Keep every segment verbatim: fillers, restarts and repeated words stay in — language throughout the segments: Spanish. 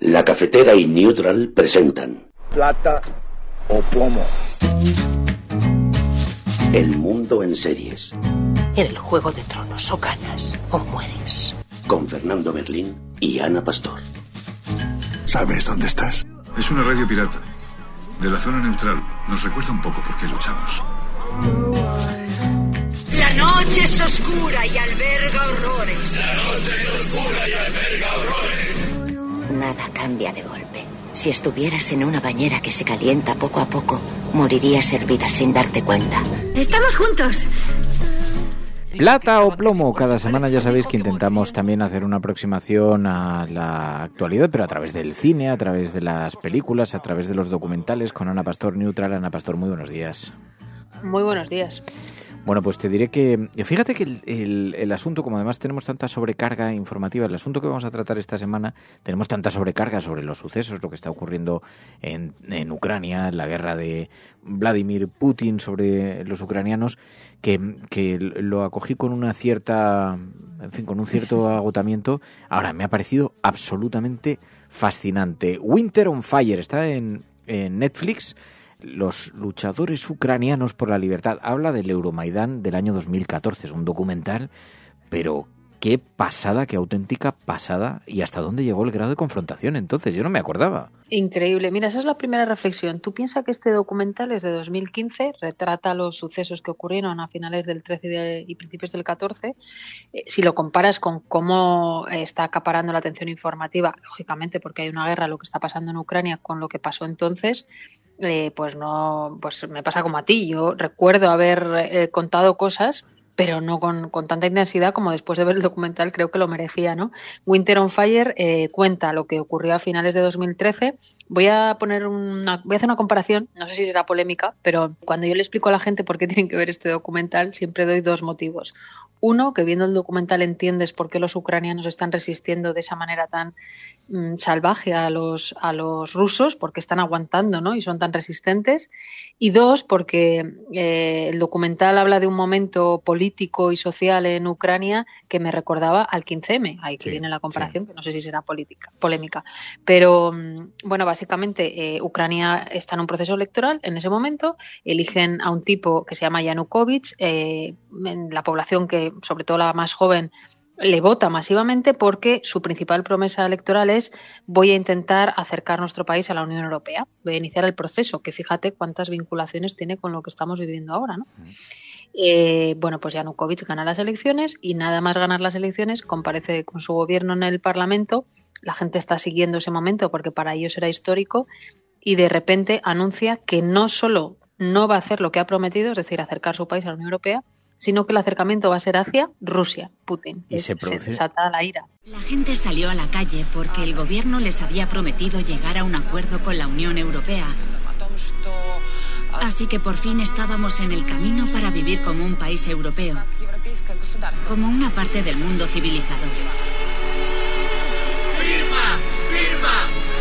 La Cafetera y Neutral presentan Plata o plomo. El mundo en series. En el Juego de Tronos o ganas o mueres. Con Fernando Berlín y Ana Pastor. ¿Sabes dónde estás? Es una radio pirata. De la zona neutral. Nos recuerda un poco por qué luchamos. La noche es oscura y alberga horrores. La noche es oscura y alberga horrores. Nada cambia de golpe. Si estuvieras en una bañera que se calienta poco a poco, morirías hervida sin darte cuenta. ¡Estamos juntos! Plata o plomo. Cada semana ya sabéis que intentamos también hacer una aproximación a la actualidad, pero a través del cine, a través de las películas, a través de los documentales, con Ana Pastor, Neutral. Ana Pastor, muy buenos días. Muy buenos días. Bueno, pues te diré que, fíjate que el, el, el asunto, como además tenemos tanta sobrecarga informativa, el asunto que vamos a tratar esta semana, tenemos tanta sobrecarga sobre los sucesos, lo que está ocurriendo en, en Ucrania, la guerra de Vladimir Putin sobre los ucranianos, que, que lo acogí con una cierta, en fin, con un cierto agotamiento. Ahora, me ha parecido absolutamente fascinante. Winter on Fire está en, en Netflix. Los luchadores ucranianos por la libertad. Habla del Euromaidán del año dos mil catorce. Es un documental, pero qué pasada, qué auténtica pasada. Y hasta dónde llegó el grado de confrontación entonces. Yo no me acordaba. Increíble. Mira, esa es la primera reflexión. Tú piensas que este documental es de dos mil quince, retrata los sucesos que ocurrieron a finales del trece de, y principios del catorce. Eh, si lo comparas con cómo está acaparando la atención informativa, lógicamente porque hay una guerra, lo que está pasando en Ucrania con lo que pasó entonces... Eh, pues no, pues me pasa como a ti. Yo recuerdo haber eh, contado cosas, pero no con, con tanta intensidad como después de ver el documental creo que lo merecía, ¿no? Winter on Fire eh, cuenta lo que ocurrió a finales de dos mil trece. Voy a poner una, voy a hacer una comparación, no sé si será polémica, pero cuando yo le explico a la gente por qué tienen que ver este documental, siempre doy dos motivos. Uno, que viendo el documental entiendes por qué los ucranianos están resistiendo de esa manera tan mmm, salvaje a los a los rusos, porque están aguantando, ¿no? Y son tan resistentes. Y dos, porque eh, el documental habla de un momento político y social en Ucrania que me recordaba al quince eme. Ahí sí, que viene la comparación, sí. Que no sé si será política, polémica. Pero, bueno, básicamente eh, Ucrania está en un proceso electoral en ese momento. Eligen a un tipo que se llama Yanukovych, eh, en la población que sobre todo la más joven le vota masivamente porque su principal promesa electoral es: voy a intentar acercar nuestro país a la Unión Europea, voy a iniciar el proceso, que fíjate cuántas vinculaciones tiene con lo que estamos viviendo ahora, ¿no? Mm. Eh, bueno, pues Yanukovych gana las elecciones y nada más ganar las elecciones comparece con su gobierno en el Parlamento, la gente está siguiendo ese momento porque para ellos era histórico y de repente anuncia que no solo no va a hacer lo que ha prometido, es decir, acercar su país a la Unión Europea, sino que el acercamiento va a ser hacia Rusia, Putin. Y se produce... se desata la ira. La gente salió a la calle porque el gobierno les había prometido llegar a un acuerdo con la Unión Europea. Así que por fin estábamos en el camino para vivir como un país europeo, como una parte del mundo civilizado. ¡Firma! ¡Firma!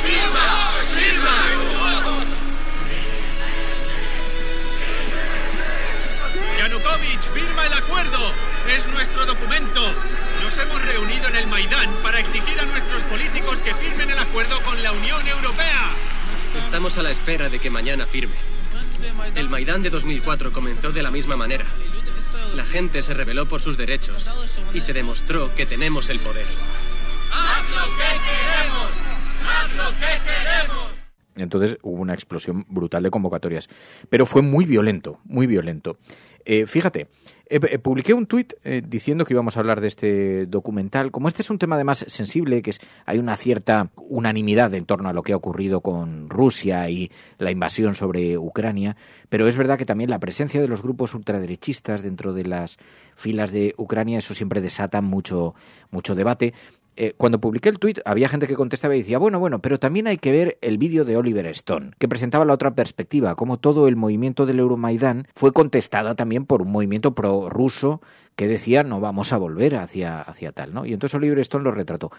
¡Firma! ¡Firma! Yanukovych, firma el acuerdo. Es nuestro documento. Nos hemos reunido en el Maidán para exigir a nuestros políticos que firmen el acuerdo con la Unión Europea. Estamos a la espera de que mañana firme. El Maidán de dos mil cuatro comenzó de la misma manera. La gente se rebeló por sus derechos y se demostró que tenemos el poder. ¡Haz lo que queremos! ¡Haz lo que queremos! Entonces hubo una explosión brutal de convocatorias. Pero fue muy violento, muy violento. Eh, fíjate, eh, eh, publiqué un tuit eh, diciendo que íbamos a hablar de este documental. Como este es un tema además sensible, que es, hay una cierta unanimidad en torno a lo que ha ocurrido con Rusia y la invasión sobre Ucrania, pero es verdad que también la presencia de los grupos ultraderechistas dentro de las filas de Ucrania, eso siempre desata mucho, mucho debate. Eh, cuando publiqué el tuit había gente que contestaba y decía, bueno, bueno, pero también hay que ver el vídeo de Oliver Stone, que presentaba la otra perspectiva, como todo el movimiento del Euromaidán fue contestada también por un movimiento prorruso que decía no vamos a volver hacia, hacia tal, ¿no? Y entonces Oliver Stone lo retrató.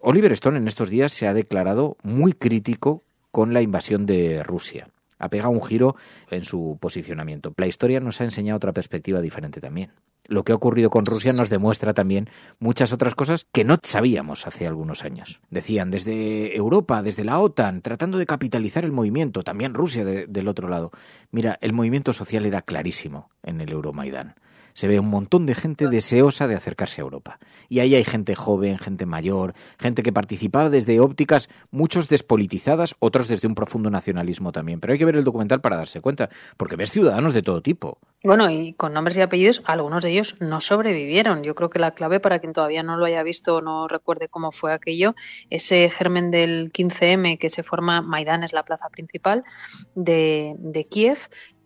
Oliver Stone en estos días se ha declarado muy crítico con la invasión de Rusia. Ha pegado un giro en su posicionamiento. La historia nos ha enseñado otra perspectiva diferente también. lo que ha ocurrido con Rusia nos demuestra también muchas otras cosas que no sabíamos hace algunos años. Decían desde Europa, desde la OTAN, tratando de capitalizar el movimiento, también Rusia de, del otro lado. Mira, el movimiento social era clarísimo en el Euromaidán. Se ve un montón de gente deseosa de acercarse a Europa. Y ahí hay gente joven, gente mayor, gente que participaba desde ópticas, muchos despolitizadas, otros desde un profundo nacionalismo también. Pero hay que ver el documental para darse cuenta, porque ves ciudadanos de todo tipo. Bueno, y con nombres y apellidos, algunos de ellos no sobrevivieron. Yo creo que la clave, para quien todavía no lo haya visto o no recuerde cómo fue aquello, ese germen del quince eme que se forma, Maidán es la plaza principal de, de Kiev,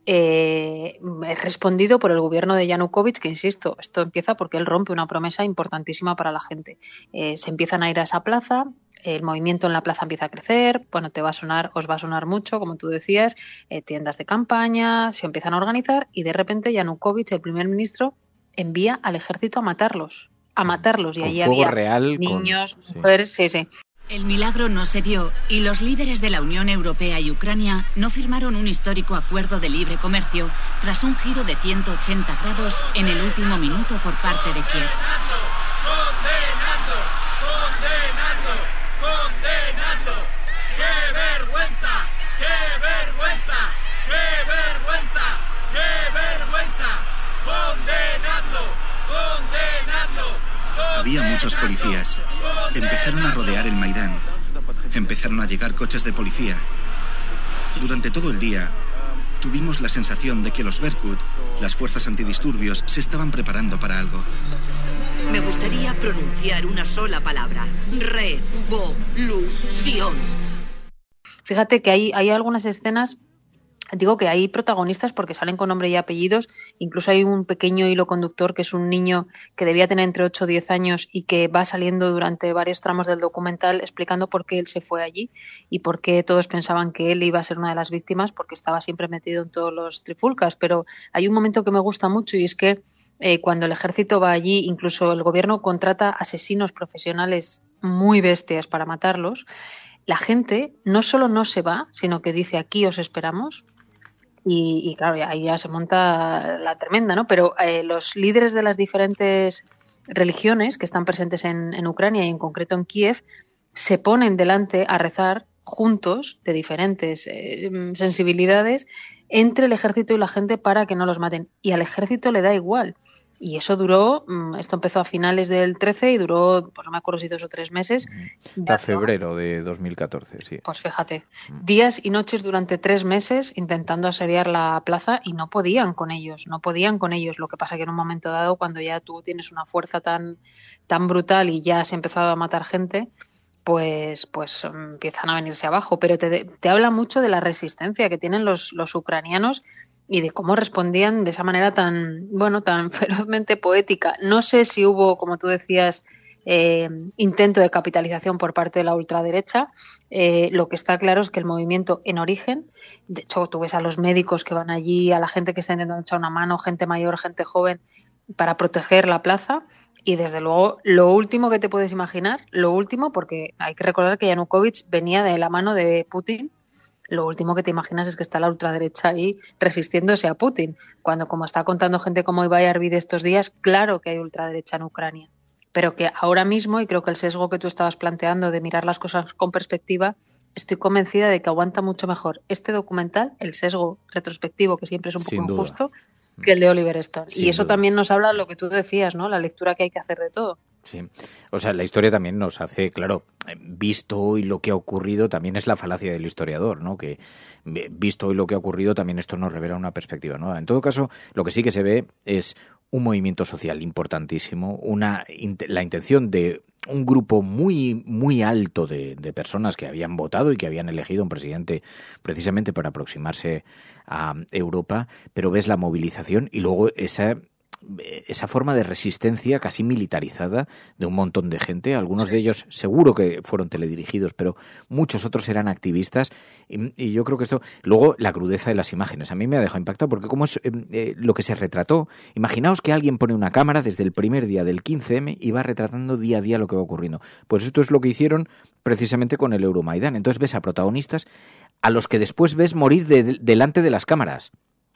Eh, es respondido por el gobierno de Yanukovych, que insisto, esto empieza porque él rompe una promesa importantísima para la gente. Eh, se empiezan a ir a esa plaza, el movimiento en la plaza empieza a crecer, bueno, te va a sonar, os va a sonar mucho, como tú decías, eh, tiendas de campaña, se empiezan a organizar y de repente Yanukovych, el primer ministro, envía al ejército a matarlos, a matarlos y ahí había real, niños, con... sí. mujeres, sí, sí. El milagro no se dio y los líderes de la Unión Europea y Ucrania no firmaron un histórico acuerdo de libre comercio tras un giro de ciento ochenta grados en el último minuto por parte de Kiev. ¡Condenando! ¡Condenando! ¡Condenando! ¡Qué vergüenza! ¡Qué vergüenza! ¡Qué vergüenza! ¡Qué vergüenza! ¡Condenando! ¡Condenando! Había muchos policías. Empezaron a rodear el Maidán. Empezaron a llegar coches de policía. Durante todo el día, tuvimos la sensación de que los Berkut, las fuerzas antidisturbios, se estaban preparando para algo. Me gustaría pronunciar una sola palabra. Revolución. Fíjate que hay, hay algunas escenas... Digo que hay protagonistas porque salen con nombre y apellidos, incluso hay un pequeño hilo conductor que es un niño que debía tener entre ocho o diez años y que va saliendo durante varios tramos del documental explicando por qué él se fue allí y por qué todos pensaban que él iba a ser una de las víctimas porque estaba siempre metido en todos los trifulcas. Pero hay un momento que me gusta mucho y es que eh, cuando el ejército va allí, incluso el gobierno contrata asesinos profesionales muy bestias para matarlos, la gente no solo no se va, sino que dice aquí os esperamos. Y, y claro, ahí ya se monta la tremenda, ¿no? Pero eh, los líderes de las diferentes religiones que están presentes en, en Ucrania y en concreto en Kiev se ponen delante a rezar juntos de diferentes eh, sensibilidades entre el ejército y la gente para que no los maten. Y al ejército le da igual. Y eso duró, esto empezó a finales del trece y duró, pues no me acuerdo si dos o tres meses. Hasta febrero de dos mil catorce, sí. Pues fíjate, días y noches durante tres meses intentando asediar la plaza y no podían con ellos, no podían con ellos. Lo que pasa que en un momento dado, cuando ya tú tienes una fuerza tan, tan brutal y ya has empezado a matar gente, pues, pues empiezan a venirse abajo. Pero te, te habla mucho de la resistencia que tienen los, los ucranianos y de cómo respondían de esa manera tan, bueno, tan ferozmente poética. No sé si hubo, como tú decías, eh, intento de capitalización por parte de la ultraderecha. Eh, lo que está claro es que el movimiento en origen, de hecho tú ves a los médicos que van allí, a la gente que está intentando echar una mano, gente mayor, gente joven, para proteger la plaza. Y desde luego, lo último que te puedes imaginar, lo último, porque hay que recordar que Yanukovych venía de la mano de Putin. Lo último que te imaginas es que está la ultraderecha ahí resistiéndose a Putin, cuando, como está contando gente como Ibai Arvide estos días, claro que hay ultraderecha en Ucrania. Pero que ahora mismo, y creo que el sesgo que tú estabas planteando de mirar las cosas con perspectiva, estoy convencida de que aguanta mucho mejor este documental, el sesgo retrospectivo, que siempre es un poco injusto, que el de Oliver Stone. Sin y eso duda. También nos habla lo que tú decías, ¿no? La lectura que hay que hacer de todo. Sí, o sea, la historia también nos hace, claro, visto hoy lo que ha ocurrido, también es la falacia del historiador, ¿no? Que visto hoy lo que ha ocurrido, también esto nos revela una perspectiva nueva. En todo caso, lo que sí que se ve es un movimiento social importantísimo, una la intención de un grupo muy muy alto de, de personas que habían votado y que habían elegido un presidente precisamente para aproximarse a Europa, pero ves la movilización y luego esa... esa forma de resistencia casi militarizada de un montón de gente, algunos de ellos seguro que fueron teledirigidos, pero muchos otros eran activistas y, y yo creo que esto, luego la crudeza de las imágenes, a mí me ha dejado impactado porque como es eh, eh, lo que se retrató, imaginaos que alguien pone una cámara desde el primer día del quince eme y va retratando día a día lo que va ocurriendo, pues esto es lo que hicieron precisamente con el Euromaidán, entonces ves a protagonistas a los que después ves morir de, de, delante de las cámaras.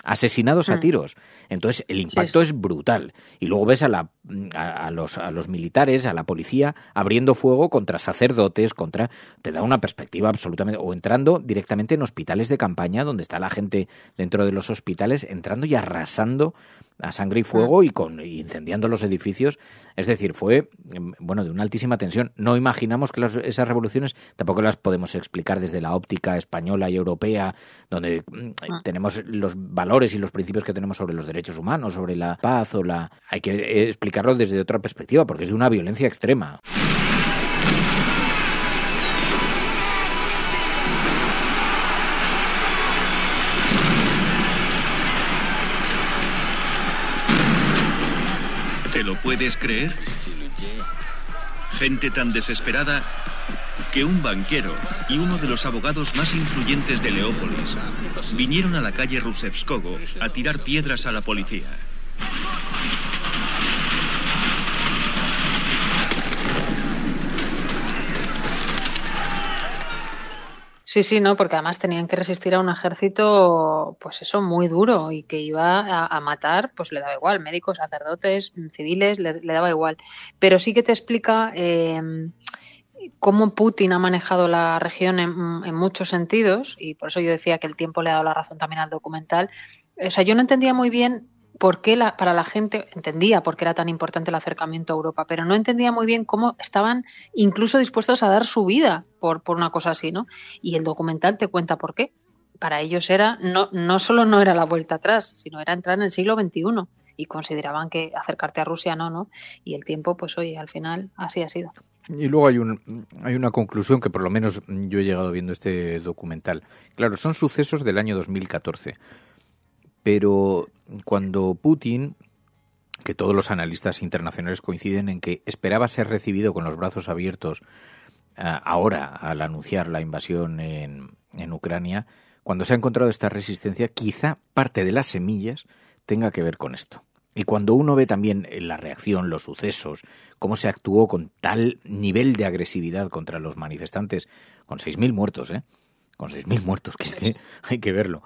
asesinados a tiros. Entonces el impacto sí, sí. es brutal. Y luego ves a, la, a, a, los, a los militares, a la policía, abriendo fuego contra sacerdotes, contra... Te da una perspectiva absolutamente... O entrando directamente en hospitales de campaña, donde está la gente dentro de los hospitales, entrando y arrasando a sangre y fuego y con y incendiando los edificios. Es decir, fue bueno de una altísima tensión. No imaginamos que las, esas revoluciones tampoco las podemos explicar desde la óptica española y europea, donde ah. tenemos los valores y los principios que tenemos sobre los derechos humanos, sobre la paz o la... Hay que explicarlo desde otra perspectiva, porque es de una violencia extrema. ¿Te lo puedes creer? Gente tan desesperada que un banquero y uno de los abogados más influyentes de Leópolis vinieron a la calle Rusevskogo a tirar piedras a la policía. Sí, sí, no, porque además tenían que resistir a un ejército, pues eso, muy duro y que iba a, a matar, pues le daba igual, médicos, sacerdotes, civiles, le, le daba igual. Pero sí que te explica eh, cómo Putin ha manejado la región en, en muchos sentidos, y por eso yo decía que el tiempo le ha dado la razón también al documental. O sea, yo no entendía muy bien por qué la, para la gente, entendía por qué era tan importante el acercamiento a Europa, pero no entendía muy bien cómo estaban incluso dispuestos a dar su vida por, por una cosa así, ¿no? Y el documental te cuenta por qué. Para ellos era, no, no solo no era la vuelta atrás, sino era entrar en el siglo veintiuno, y consideraban que acercarte a Rusia no, ¿no? Y el tiempo, pues oye, al final así ha sido. Y luego hay un, hay una conclusión que por lo menos yo he llegado viendo este documental. Claro, son sucesos del año dos mil catorce. Pero cuando Putin, que todos los analistas internacionales coinciden en que esperaba ser recibido con los brazos abiertos uh, ahora al anunciar la invasión en, en Ucrania, cuando se ha encontrado esta resistencia, quizá parte de las semillas tenga que ver con esto. Y cuando uno ve también la reacción, los sucesos, cómo se actuó con tal nivel de agresividad contra los manifestantes, con seis mil muertos, ¿eh? Con seis mil muertos, que, que hay que verlo.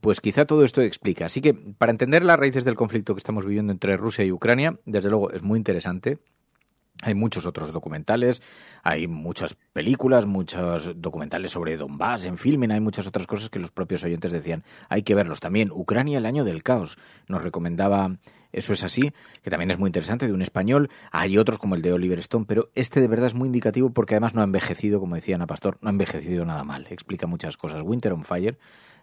Pues quizá todo esto explica. Así que para entender las raíces del conflicto que estamos viviendo entre Rusia y Ucrania, desde luego es muy interesante. Hay muchos otros documentales, hay muchas películas, muchos documentales sobre Donbass, en Filmin, hay muchas otras cosas que los propios oyentes decían, hay que verlos también. Ucrania, el año del caos, nos recomendaba Eso es así, que también es muy interesante, de un español. Hay otros como el de Oliver Stone, pero este de verdad es muy indicativo porque además no ha envejecido, como decía Ana Pastor, no ha envejecido nada mal. Explica muchas cosas. Winter on Fire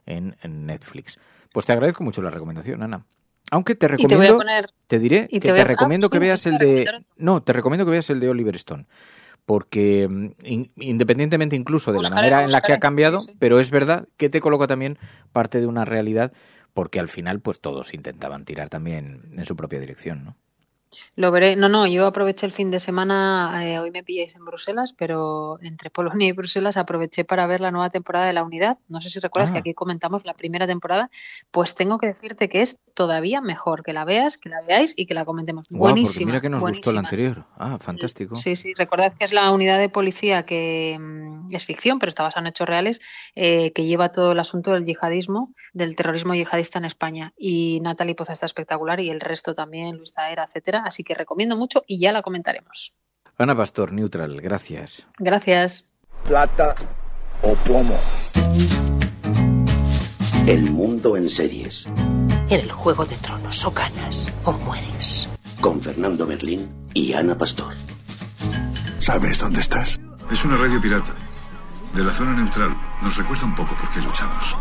en, en Netflix. Pues te agradezco mucho la recomendación, Ana. Aunque te recomiendo, te, poner, te diré que te, te recomiendo que veas el de, no, te recomiendo que veas el de Oliver Stone, porque in, independientemente incluso de buscaré, la manera buscaré, en la que ha cambiado, sí, sí. pero es verdad que te coloca también parte de una realidad, porque al final pues todos intentaban tirar también en su propia dirección, ¿no? Lo veré. No, no, yo aproveché el fin de semana, eh, hoy me pilláis en Bruselas, pero entre Polonia y Bruselas aproveché para ver la nueva temporada de La Unidad. No sé si recuerdas ah. que aquí comentamos la primera temporada. Pues tengo que decirte que es todavía mejor que la veas, que la veáis y que la comentemos. Wow, buenísima. Mira que nos buenísima. Gustó la anterior. Ah, fantástico. Sí, sí. Recordad que es la unidad de policía que mmm, es ficción, pero está basada en hechos reales, eh, que lleva todo el asunto del yihadismo, del terrorismo yihadista en España. Y Natalie Poza está espectacular y el resto también, Luisa Era, etcétera. Así que recomiendo mucho y ya la comentaremos. Ana Pastor, Neutral, gracias. Gracias. Plata o plomo. El mundo en series. En el Juego de Tronos, o ganas o mueres. Con Fernando Berlín y Ana Pastor. ¿Sabes dónde estás? Es una radio pirata. De la zona neutral. Nos recuerda un poco por qué luchamos.